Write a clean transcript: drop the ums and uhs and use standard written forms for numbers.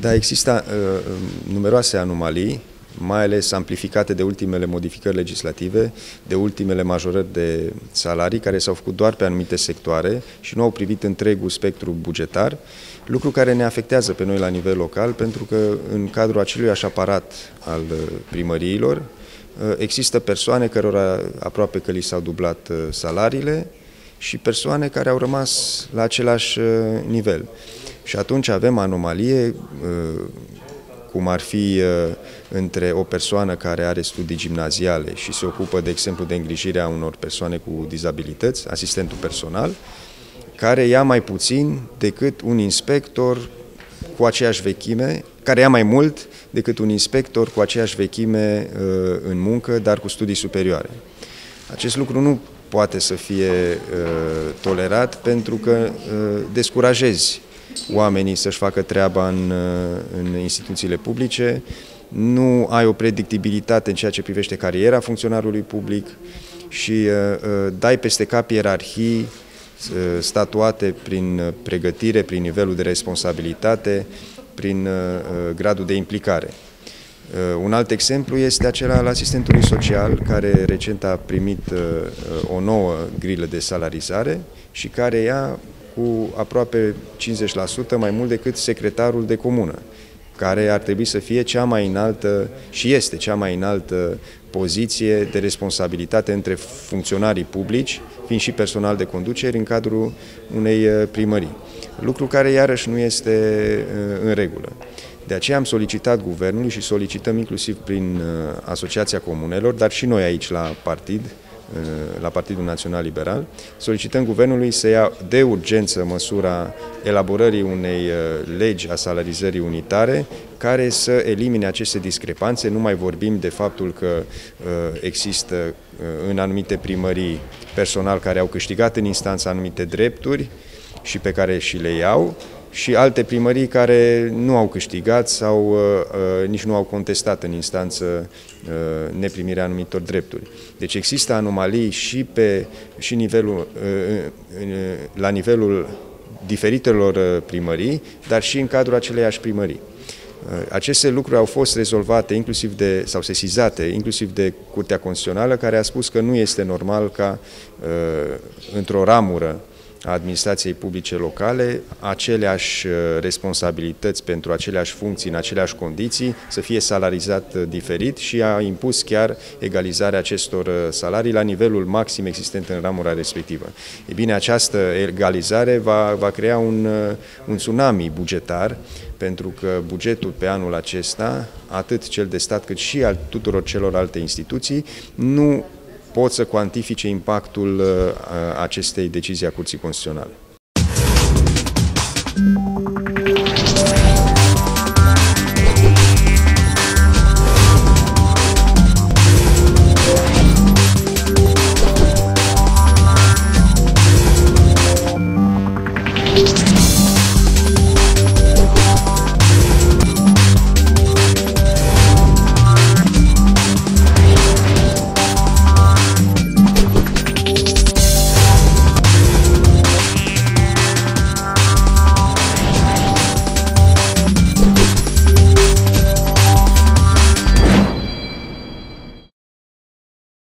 Da, există numeroase anomalii, mai ales amplificate de ultimele modificări legislative, de ultimele majorări de salarii, care s-au făcut doar pe anumite sectoare și nu au privit întregul spectru bugetar, lucru care ne afectează pe noi la nivel local, pentru că în cadrul acelui aparat al primăriilor există persoane cărora aproape că li s-au dublat salariile și persoane care au rămas la același nivel. Și atunci avem anomalie, cum ar fi între o persoană care are studii gimnaziale și se ocupă, de exemplu, de îngrijirea unor persoane cu dizabilități, asistentul personal, care ia mai puțin decât un inspector cu aceeași vechime, care ia mai mult decât un inspector cu aceeași vechime în muncă, dar cu studii superioare. Acest lucru nu poate să fie tolerat, pentru că descurajezi oamenii să-și facă treaba în instituțiile publice, nu ai o predictibilitate în ceea ce privește cariera funcționarului public și dai peste cap ierarhii statuate prin pregătire, prin nivelul de responsabilitate, prin gradul de implicare. Un alt exemplu este acela al asistentului social, care recent a primit o nouă grilă de salarizare și care ia cu aproape 50% mai mult decât secretarul de comună, care ar trebui să fie cea mai înaltă și este cea mai înaltă poziție de responsabilitate între funcționarii publici, fiind și personal de conducere în cadrul unei primării. Lucru care iarăși nu este în regulă. De aceea am solicitat guvernului și solicităm inclusiv prin Asociația Comunelor, dar și noi aici la partid, la Partidul Național Liberal, solicităm guvernului să ia de urgență măsura elaborării unei legi a salarizării unitare care să elimine aceste discrepanțe. Nu mai vorbim de faptul că există în anumite primării personal care au câștigat în instanță anumite drepturi și pe care și le iau, și alte primării care nu au câștigat sau nici nu au contestat în instanță neprimirea anumitor drepturi. Deci există anomalii la nivelul diferitelor primării, dar și în cadrul aceleiași primării. Aceste lucruri au fost rezolvate inclusiv sau sesizate inclusiv de Curtea Constituțională, care a spus că nu este normal ca într-o ramură a administrației publice locale aceleași responsabilități pentru aceleași funcții în aceleași condiții să fie salarizat diferit și a impus chiar egalizarea acestor salarii la nivelul maxim existent în ramura respectivă. E bine, această egalizare va crea un tsunami bugetar, pentru că bugetul pe anul acesta, atât cel de stat cât și al tuturor celorlalte instituții, nu pot să cuantifice impactul acestei decizii a Curții Constituționale.